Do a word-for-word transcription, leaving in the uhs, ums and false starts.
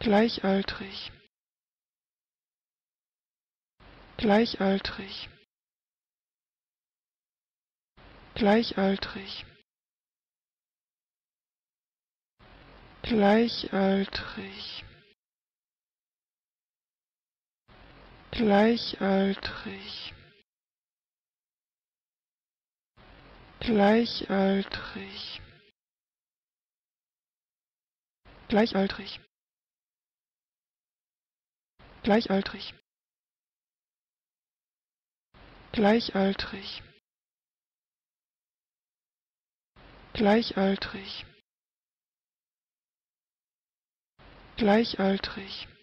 gleichaltrig, gleichaltrig, gleichaltrig, gleichaltrig, gleichaltrig, gleichaltrig, gleichaltrig, gleichaltrig, gleichaltrig, gleichaltrig, gleichaltrig,